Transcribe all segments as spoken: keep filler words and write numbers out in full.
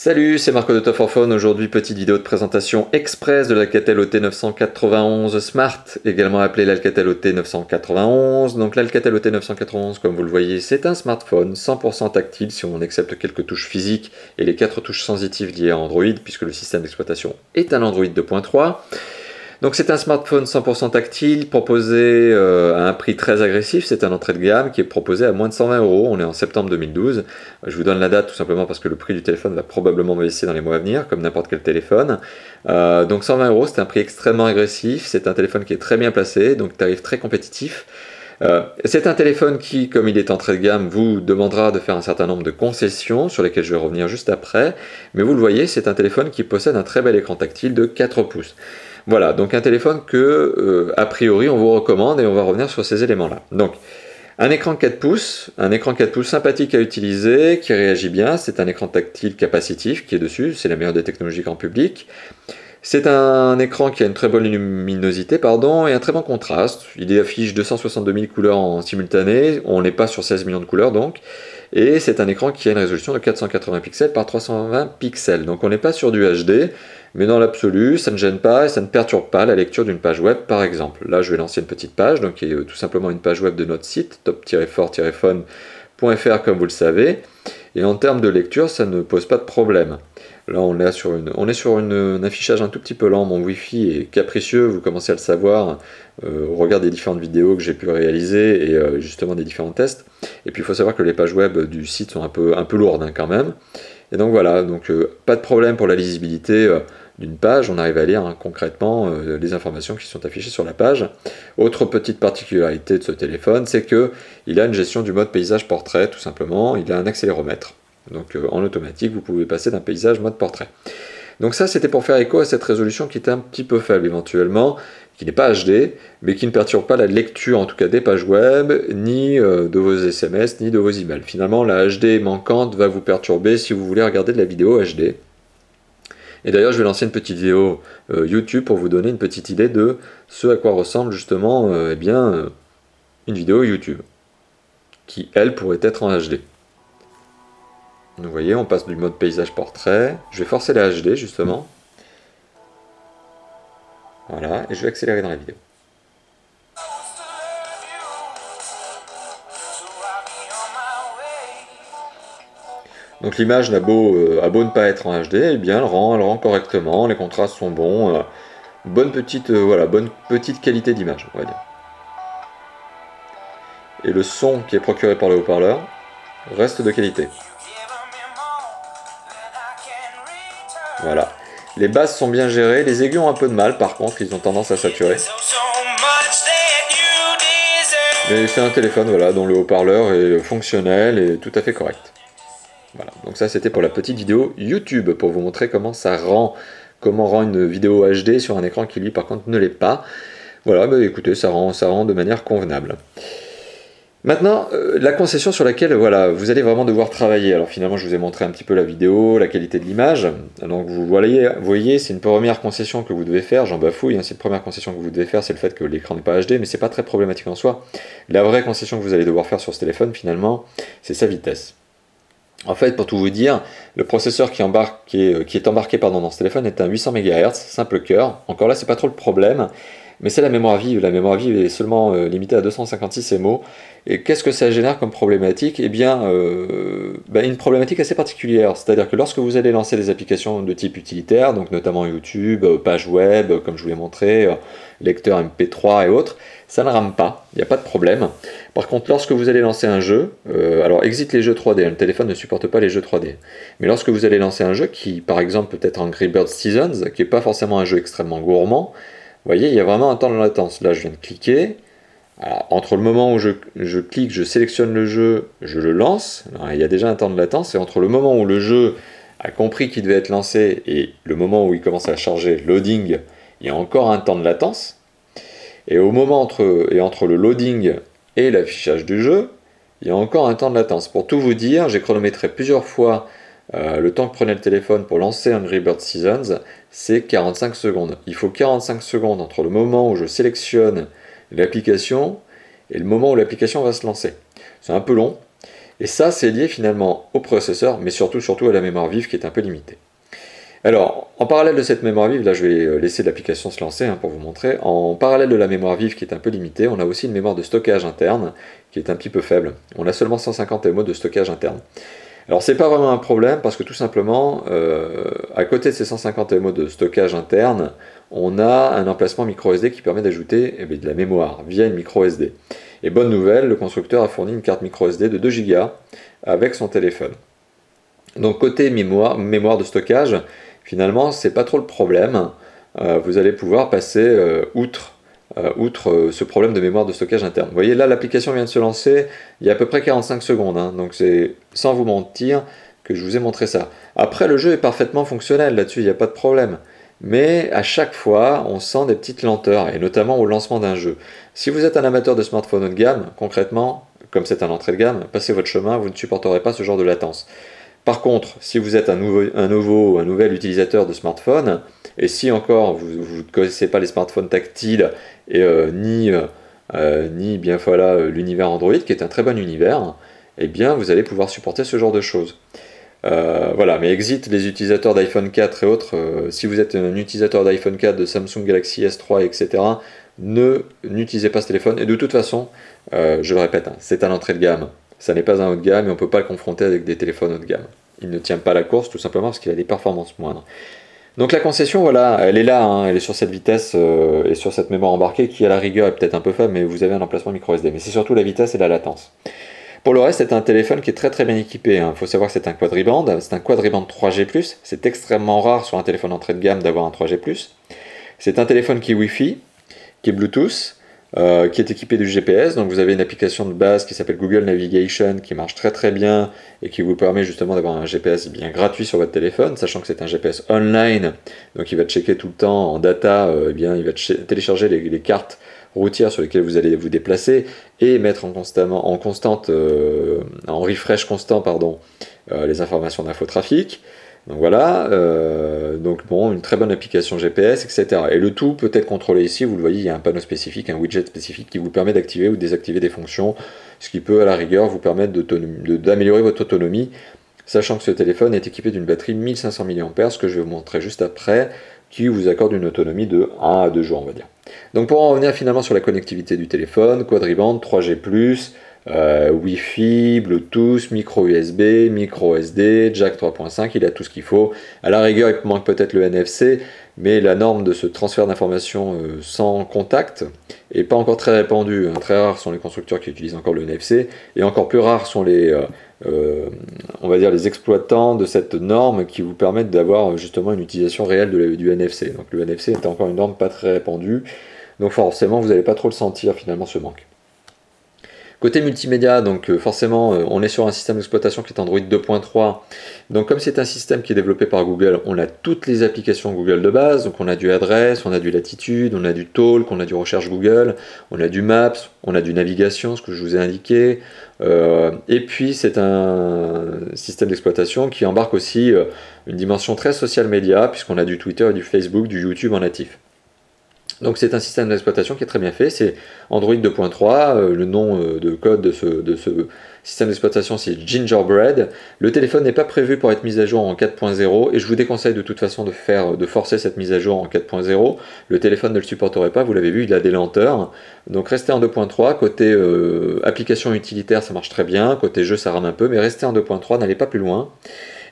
Salut, c'est Marco de Top-For-Phone. Aujourd'hui, petite vidéo de présentation express de l'Alcatel O T neuf cent quatre-vingt-onze Smart, également appelé l'Alcatel O T neuf cent quatre-vingt-onze. Donc l'Alcatel O T neuf cent quatre-vingt-onze, comme vous le voyez, c'est un smartphone cent pour cent tactile si on accepte quelques touches physiques et les quatre touches sensitives liées à Android, puisque le système d'exploitation est un Android deux point trois. Donc c'est un smartphone cent pour cent tactile proposé euh, à un prix très agressif, c'est un entrée de gamme qui est proposé à moins de cent vingt euros, on est en septembre deux mille douze. Je vous donne la date tout simplement parce que le prix du téléphone va probablement baisser dans les mois à venir, comme n'importe quel téléphone. Euh, donc cent vingt euros, c'est un prix extrêmement agressif, c'est un téléphone qui est très bien placé, donc tarif très compétitif. Euh, c'est un téléphone qui, comme il est entrée de gamme, vous demandera de faire un certain nombre de concessions sur lesquelles je vais revenir juste après. Mais vous le voyez, c'est un téléphone qui possède un très bel écran tactile de quatre pouces. Voilà, donc un téléphone que, euh, a priori, on vous recommande et on va revenir sur ces éléments-là. Donc, un écran quatre pouces, un écran quatre pouces sympathique à utiliser, qui réagit bien. C'est un écran tactile capacitif qui est dessus, c'est la meilleure des technologies grand public. C'est un écran qui a une très bonne luminosité pardon, et un très bon contraste. Il affiche deux cent soixante-deux mille couleurs en simultané, on n'est pas sur seize millions de couleurs donc. Et c'est un écran qui a une résolution de quatre cent quatre-vingts pixels par trois cent vingt pixels. Donc on n'est pas sur du H D, mais dans l'absolu, ça ne gêne pas et ça ne perturbe pas la lecture d'une page web par exemple. Là je vais lancer une petite page, donc qui est tout simplement une page web de notre site, top tiret for tiret phone point fr comme vous le savez. Et en termes de lecture, ça ne pose pas de problème. Là, on est sur, une, on est sur une, un affichage un tout petit peu lent. Mon Wi-Fi est capricieux, vous commencez à le savoir, euh, au regard des différentes vidéos que j'ai pu réaliser et euh, justement des différents tests. Et puis, il faut savoir que les pages web du site sont un peu, un peu lourdes hein, quand même. Et donc, voilà, donc, euh, pas de problème pour la lisibilité euh, d'une page. On arrive à lire hein, concrètement euh, les informations qui sont affichées sur la page. Autre petite particularité de ce téléphone, c'est qu'il a une gestion du mode paysage portrait, tout simplement. Il a un accéléromètre. Donc euh, en automatique, vous pouvez passer d'un paysage mode portrait. Donc ça, c'était pour faire écho à cette résolution qui était un petit peu faible éventuellement, qui n'est pas H D, mais qui ne perturbe pas la lecture, en tout cas des pages web, ni euh, de vos S M S, ni de vos emails. Finalement, la H D manquante va vous perturber si vous voulez regarder de la vidéo H D. Et d'ailleurs, je vais lancer une petite vidéo euh, YouTube pour vous donner une petite idée de ce à quoi ressemble justement euh, eh bien, euh, une vidéo YouTube, qui, elle, pourrait être en H D. Vous voyez, on passe du mode paysage portrait. Je vais forcer la H D justement. Voilà, et je vais accélérer dans la vidéo. Donc l'image n'a beau, euh, a beau ne pas être en H D, eh bien elle rend, elle rend correctement, les contrastes sont bons. Euh, bonne, petite, euh, voilà, bonne petite qualité d'image, on va dire. Et le son qui est procuré par le haut-parleur reste de qualité. Voilà, les basses sont bien gérées, les aigus ont un peu de mal par contre, ils ont tendance à saturer. Mais c'est un téléphone voilà, dont le haut-parleur est fonctionnel et tout à fait correct. Voilà, donc ça c'était pour la petite vidéo YouTube, pour vous montrer comment ça rend, comment rend une vidéo H D sur un écran qui lui par contre ne l'est pas. Voilà, bah, écoutez, ça rend, ça rend de manière convenable. Maintenant, euh, la concession sur laquelle voilà, vous allez vraiment devoir travailler. Alors finalement, je vous ai montré un petit peu la vidéo, la qualité de l'image. Donc vous voyez, voyez c'est une première concession que vous devez faire. J'en bafouille, hein, c'est une première concession que vous devez faire, c'est le fait que l'écran n'est pas H D, mais c'est pas très problématique en soi. La vraie concession que vous allez devoir faire sur ce téléphone, finalement, c'est sa vitesse. En fait, pour tout vous dire, le processeur qui, embarque, qui est, qui est embarqué pardon, dans ce téléphone est un huit cents mégahertz, simple cœur. Encore là, c'est pas trop le problème. Mais c'est la mémoire vive, la mémoire vive est seulement euh, limitée à deux cent cinquante-six mégaoctets. Et qu'est-ce que ça génère comme problématique? Eh bien, euh, ben une problématique assez particulière, c'est-à-dire que lorsque vous allez lancer des applications de type utilitaire, donc notamment YouTube, page web, comme je vous l'ai montré, lecteur M P trois et autres, ça ne rame pas, il n'y a pas de problème. Par contre, lorsque vous allez lancer un jeu, euh, alors exit les jeux trois D, hein, le téléphone ne supporte pas les jeux trois D, mais lorsque vous allez lancer un jeu qui, par exemple, peut être Angry Birds Seasons, qui n'est pas forcément un jeu extrêmement gourmand, vous voyez, il y a vraiment un temps de latence. Là, je viens de cliquer. Alors, entre le moment où je, je clique, je sélectionne le jeu, je le lance. Alors, il y a déjà un temps de latence. Et entre le moment où le jeu a compris qu'il devait être lancé et le moment où il commence à charger loading, il y a encore un temps de latence. Et au moment entre, et entre le loading et l'affichage du jeu, il y a encore un temps de latence. Pour tout vous dire, j'ai chronométré plusieurs fois Euh, le temps que prenait le téléphone pour lancer Angry Birds Seasons, c'est quarante-cinq secondes. Il faut quarante-cinq secondes entre le moment où je sélectionne l'application et le moment où l'application va se lancer. C'est un peu long. Et ça, c'est lié finalement au processeur, mais surtout, surtout à la mémoire vive qui est un peu limitée. Alors, en parallèle de cette mémoire vive, là je vais laisser l'application se lancer hein, pour vous montrer, en parallèle de la mémoire vive qui est un peu limitée, on a aussi une mémoire de stockage interne qui est un petit peu faible. On a seulement cent cinquante mégaoctets de stockage interne. Alors c'est pas vraiment un problème parce que tout simplement, euh, à côté de ces cent cinquante mégaoctets de stockage interne, on a un emplacement micro S D qui permet d'ajouter eh de la mémoire via une micro S D. Et bonne nouvelle, le constructeur a fourni une carte micro S D de deux gigas avec son téléphone. Donc côté mémoire, mémoire de stockage, finalement c'est pas trop le problème. Euh, vous allez pouvoir passer euh, outre, euh, outre euh, ce problème de mémoire de stockage interne. Vous voyez là l'application vient de se lancer il y a à peu près quarante-cinq secondes. Hein, donc c'est sans vous mentir que je vous ai montré ça. Après le jeu est parfaitement fonctionnel, là-dessus il n'y a pas de problème. Mais à chaque fois, on sent des petites lenteurs, et notamment au lancement d'un jeu. Si vous êtes un amateur de smartphone haut de gamme, concrètement, comme c'est un entrée de gamme, passez votre chemin, vous ne supporterez pas ce genre de latence. Par contre, si vous êtes un nouveau, un nouveau, un nouvel utilisateur de smartphone, et si encore vous, vous ne connaissez pas les smartphones tactiles, et euh, ni, euh, ni bien voilà l'univers Android, qui est un très bon univers, eh bien vous allez pouvoir supporter ce genre de choses. Euh, voilà, mais exit les utilisateurs d'iPhone quatre et autres, euh, si vous êtes un utilisateur d'iPhone quatre, de Samsung Galaxy S trois, et cetera, ne n'utilisez pas ce téléphone. Et de toute façon, euh, je le répète, hein, c'est un entrée de gamme, ça n'est pas un haut de gamme et on ne peut pas le confronter avec des téléphones haut de gamme. Il ne tient pas la course tout simplement parce qu'il a des performances moindres. Donc la concession, voilà, elle est là, hein, elle est sur cette vitesse euh, et sur cette mémoire embarquée qui à la rigueur est peut-être un peu faible, mais vous avez un emplacement micro S D. Mais c'est surtout la vitesse et la latence. Pour le reste, c'est un téléphone qui est très très bien équipé. Il faut savoir que c'est un quadriband, c'est un quadriband trois G plus. C'est extrêmement rare sur un téléphone entrée de gamme d'avoir un trois G plus. C'est un téléphone qui est Wi-Fi, qui est Bluetooth, euh, qui est équipé du G P S. Donc vous avez une application de base qui s'appelle Google Navigation, qui marche très très bien et qui vous permet justement d'avoir un G P S bien gratuit sur votre téléphone, sachant que c'est un G P S online. Donc il va checker tout le temps en data, euh, eh bien, il va télécharger les, les cartes routières sur lesquelles vous allez vous déplacer et mettre en, constamment, en, constante, euh, en refresh constant pardon, euh, les informations d'infotrafic. Donc voilà, euh, donc bon, une très bonne application G P S, et cetera. Et le tout peut être contrôlé ici, vous le voyez, il y a un panneau spécifique, un widget spécifique qui vous permet d'activer ou désactiver des fonctions, ce qui peut à la rigueur vous permettre d'améliorer votre autonomie, sachant que ce téléphone est équipé d'une batterie mille cinq cents milliampères heure, ce que je vais vous montrer juste après, qui vous accorde une autonomie de un à deux jours, on va dire. Donc pour en revenir finalement sur la connectivité du téléphone, quadriband, trois G plus, euh, Wi-Fi, Bluetooth, micro U S B, micro S D, jack trois point cinq, il a tout ce qu'il faut. À la rigueur, il manque peut-être le N F C, mais la norme de ce transfert d'informations euh, sans contact n'est pas encore très répandue. Hein. Très rares sont les constructeurs qui utilisent encore le N F C, et encore plus rares sont les, euh, euh, on va dire les exploitants de cette norme qui vous permettent d'avoir justement une utilisation réelle de la, du N F C. Donc le N F C est encore une norme pas très répandue, donc forcément vous n'allez pas trop le sentir finalement ce manque. Côté multimédia, donc forcément on est sur un système d'exploitation qui est Android deux point trois. Donc comme c'est un système qui est développé par Google, on a toutes les applications Google de base. Donc on a du adresse, on a du latitude, on a du talk, on a du recherche Google, on a du maps, on a du navigation, ce que je vous ai indiqué. Euh, et puis c'est un système d'exploitation qui embarque aussi une dimension très social media puisqu'on a du Twitter et du Facebook, du YouTube en natif. Donc c'est un système d'exploitation qui est très bien fait, c'est Android deux point trois, euh, le nom euh, de code de ce, de ce système d'exploitation c'est Gingerbread. Le téléphone n'est pas prévu pour être mis à jour en quatre point zéro et je vous déconseille de toute façon de, faire, de forcer cette mise à jour en quatre point zéro. Le téléphone ne le supporterait pas, vous l'avez vu, il a des lenteurs. Donc restez en deux point trois, côté euh, application utilitaire ça marche très bien, côté jeu ça rame un peu, mais restez en deux point trois, n'allez pas plus loin.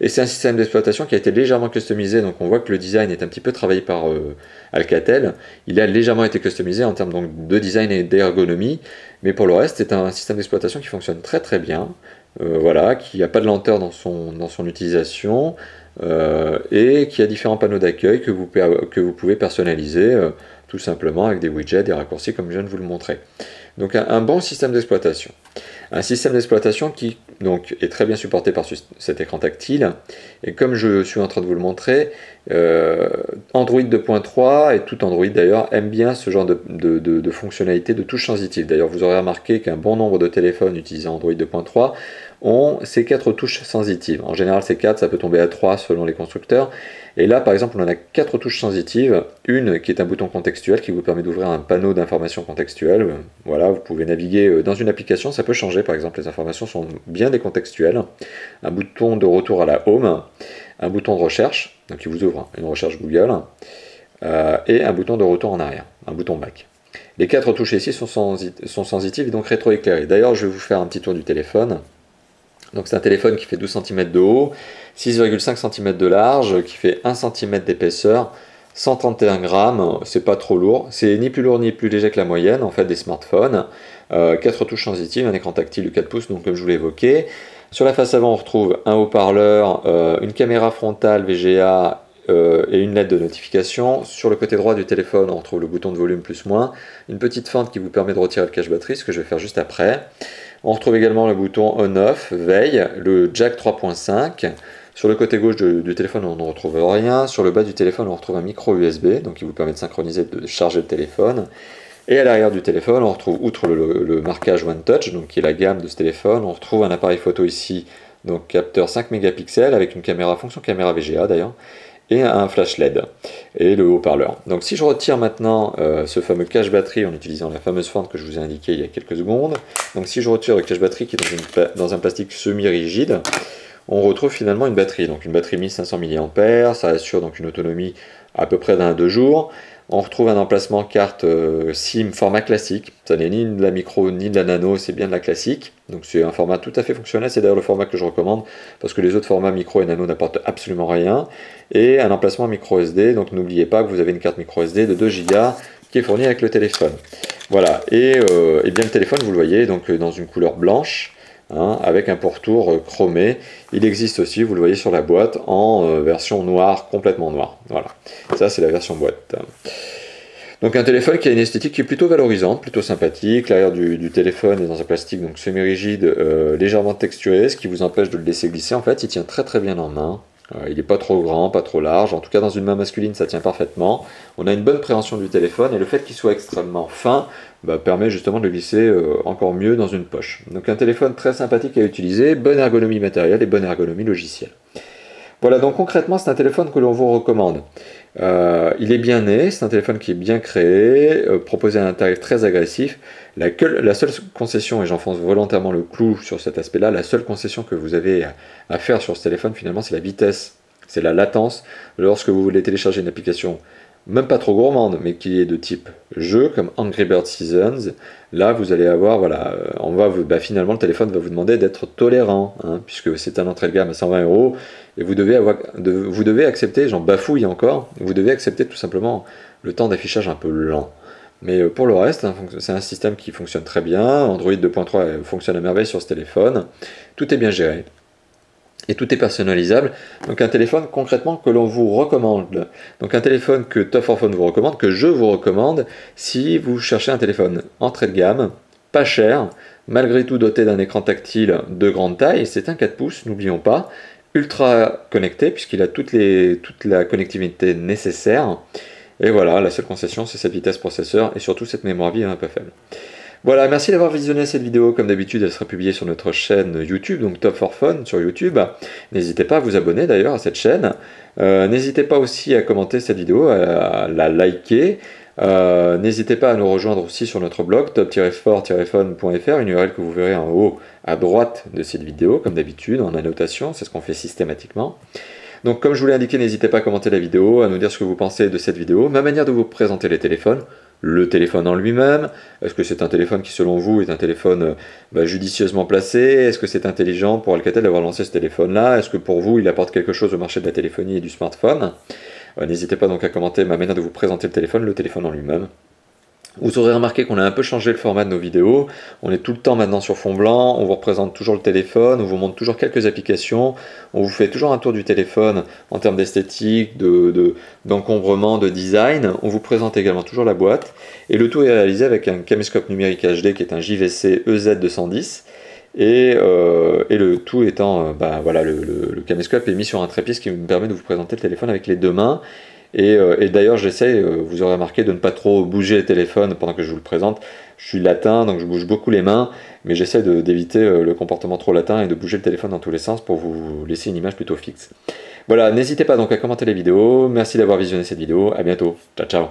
Et c'est un système d'exploitation qui a été légèrement customisé, donc on voit que le design est un petit peu travaillé par euh, Alcatel. Il a légèrement été customisé en termes donc, de design et d'ergonomie, mais pour le reste, c'est un système d'exploitation qui fonctionne très très bien, euh, voilà, qui n'a pas de lenteur dans son, dans son utilisation, euh, et qui a différents panneaux d'accueil que vous, que vous pouvez personnaliser, euh, tout simplement avec des widgets, des raccourcis, comme je viens de vous le montrer. Donc un, un bon système d'exploitation. Un système d'exploitation qui donc, est très bien supporté par cet écran tactile. Et comme je suis en train de vous le montrer, euh, Android deux point trois et tout Android d'ailleurs aime bien ce genre de, de, de, de fonctionnalité de touche sensitive. D'ailleurs vous aurez remarqué qu'un bon nombre de téléphones utilisant Android deux point trois ont ces quatre touches sensitives. En général, c'est quatre, ça peut tomber à trois selon les constructeurs. Et là, par exemple, on en a quatre touches sensitives. Une qui est un bouton contextuel qui vous permet d'ouvrir un panneau d'informations contextuelles. Voilà, vous pouvez naviguer dans une application, ça peut changer. Par exemple, les informations sont bien décontextuelles. Un bouton de retour à la home, un bouton de recherche, donc qui vous ouvre une recherche Google, euh, et un bouton de retour en arrière, un bouton back. Les quatre touches ici sont, sensi sont sensitives et donc rétroéclairées. D'ailleurs, je vais vous faire un petit tour du téléphone. Donc c'est un téléphone qui fait douze centimètres de haut, six virgule cinq centimètres de large, qui fait un centimètre d'épaisseur, cent trente et un grammes, c'est pas trop lourd, c'est ni plus lourd ni plus léger que la moyenne en fait des smartphones. Euh, quatre touches sensitives, un écran tactile de quatre pouces, donc comme je vous l'ai évoqué. Sur la face avant, on retrouve un haut-parleur, euh, une caméra frontale V G A euh, et une lettre de notification. Sur le côté droit du téléphone, on retrouve le bouton de volume plus-moins, une petite fente qui vous permet de retirer le cache-batterie, ce que je vais faire juste après. On retrouve également le bouton on off, veille, le jack trois point cinq. Sur le côté gauche de, du téléphone, on ne retrouve rien. Sur le bas du téléphone, on retrouve un micro U S B, donc qui vous permet de synchroniser, de charger le téléphone. Et à l'arrière du téléphone, on retrouve, outre le, le, le marquage One Touch, donc qui est la gamme de ce téléphone, on retrouve un appareil photo ici, donc capteur cinq mégapixels, avec une caméra fonction caméra V G A d'ailleurs, et un flash L E D, et le haut-parleur. Donc si je retire maintenant euh, ce fameux cache batterie en utilisant la fameuse fente que je vous ai indiquée il y a quelques secondes, donc si je retire le cache batterie qui est dans, une, dans un plastique semi-rigide, on retrouve finalement une batterie, donc une batterie mille cinq cents milliampères heure, ça assure donc une autonomie à peu près d'un à deux jours. On retrouve un emplacement carte euh, SIM format classique, ça n'est ni de la micro ni de la nano, c'est bien de la classique, donc c'est un format tout à fait fonctionnel, c'est d'ailleurs le format que je recommande parce que les autres formats micro et nano n'apportent absolument rien. Et un emplacement micro S D, donc n'oubliez pas que vous avez une carte micro S D de deux gigas qui est fournie avec le téléphone. Voilà, et, euh, et bien le téléphone, vous le voyez, donc dans une couleur blanche, hein, avec un pourtour chromé. Il existe aussi, vous le voyez sur la boîte, en euh, version noire, complètement noire. Voilà, ça c'est la version boîte. Donc un téléphone qui a une esthétique qui est plutôt valorisante, plutôt sympathique. L'arrière du, du téléphone est dans un plastique donc semi-rigide, euh, légèrement texturé, ce qui vous empêche de le laisser glisser. En fait, il tient très très bien en main. Euh, il n'est pas trop grand, pas trop large. En tout cas, dans une main masculine, ça tient parfaitement. On a une bonne préhension du téléphone et le fait qu'il soit extrêmement fin bah, permet justement de le glisser euh, encore mieux dans une poche. Donc un téléphone très sympathique à utiliser, bonne ergonomie matérielle et bonne ergonomie logicielle. Voilà, donc concrètement, c'est un téléphone que l'on vous recommande. Euh, il est bien né, c'est un téléphone qui est bien créé, euh, proposé à un tarif très agressif. La, que, la seule concession, et j'enfonce volontairement le clou sur cet aspect-là, la seule concession que vous avez à, à faire sur ce téléphone, finalement, c'est la vitesse, c'est la latence. Lorsque vous voulez télécharger une application, même pas trop gourmande, mais qui est de type jeu, comme Angry Birds Seasons, là vous allez avoir, voilà, on va vous, bah, finalement le téléphone va vous demander d'être tolérant, hein, puisque c'est un entrée de gamme à cent vingt euros, et vous devez, avoir, de, vous devez accepter, j'en bafouille encore, vous devez accepter tout simplement le temps d'affichage un peu lent. Mais pour le reste, hein, c'est un système qui fonctionne très bien, Android deux point trois fonctionne à merveille sur ce téléphone, tout est bien géré. Et tout est personnalisable, donc un téléphone concrètement que l'on vous recommande. Donc un téléphone que Top-For-Phone vous recommande, que je vous recommande, si vous cherchez un téléphone entrée de gamme, pas cher, malgré tout doté d'un écran tactile de grande taille, c'est un quatre pouces, n'oublions pas, ultra connecté, puisqu'il a toutes les, toute la connectivité nécessaire. Et voilà, la seule concession, c'est cette vitesse processeur, et surtout cette mémoire vive un peu faible. Voilà, merci d'avoir visionné cette vidéo. Comme d'habitude, elle sera publiée sur notre chaîne YouTube, donc Top-For-Phone sur YouTube. N'hésitez pas à vous abonner d'ailleurs à cette chaîne. Euh, n'hésitez pas aussi à commenter cette vidéo, à la liker. Euh, n'hésitez pas à nous rejoindre aussi sur notre blog top tiret for tiret phone point fr, une U R L que vous verrez en haut à droite de cette vidéo, comme d'habitude, en annotation, c'est ce qu'on fait systématiquement. Donc comme je vous l'ai indiqué, n'hésitez pas à commenter la vidéo, à nous dire ce que vous pensez de cette vidéo, ma manière de vous présenter les téléphones, le téléphone en lui-même, est-ce que c'est un téléphone qui selon vous est un téléphone bah, judicieusement placé, est-ce que c'est intelligent pour Alcatel d'avoir lancé ce téléphone-là, est-ce que pour vous il apporte quelque chose au marché de la téléphonie et du smartphone. euh, N'hésitez pas donc à commenter ma manière de vous présenter le téléphone, le téléphone en lui-même. Vous aurez remarqué qu'on a un peu changé le format de nos vidéos, on est tout le temps maintenant sur fond blanc, on vous représente toujours le téléphone, on vous montre toujours quelques applications, on vous fait toujours un tour du téléphone en termes d'esthétique, de, d'encombrement, de, de design, on vous présente également toujours la boîte, et le tout est réalisé avec un caméscope numérique H D qui est un J V C E Z deux cent dix, et, euh, et le tout étant, bah, voilà, le, le, le caméscope est mis sur un trépied, ce qui me permet de vous présenter le téléphone avec les deux mains, Et, euh, et d'ailleurs j'essaie, euh, vous aurez remarqué, de ne pas trop bouger le téléphone pendant que je vous le présente. Je suis latin, donc je bouge beaucoup les mains, mais j'essaie d'éviter euh, le comportement trop latin et de bouger le téléphone dans tous les sens pour vous laisser une image plutôt fixe. Voilà, n'hésitez pas donc à commenter les vidéos, merci d'avoir visionné cette vidéo, à bientôt, ciao ciao.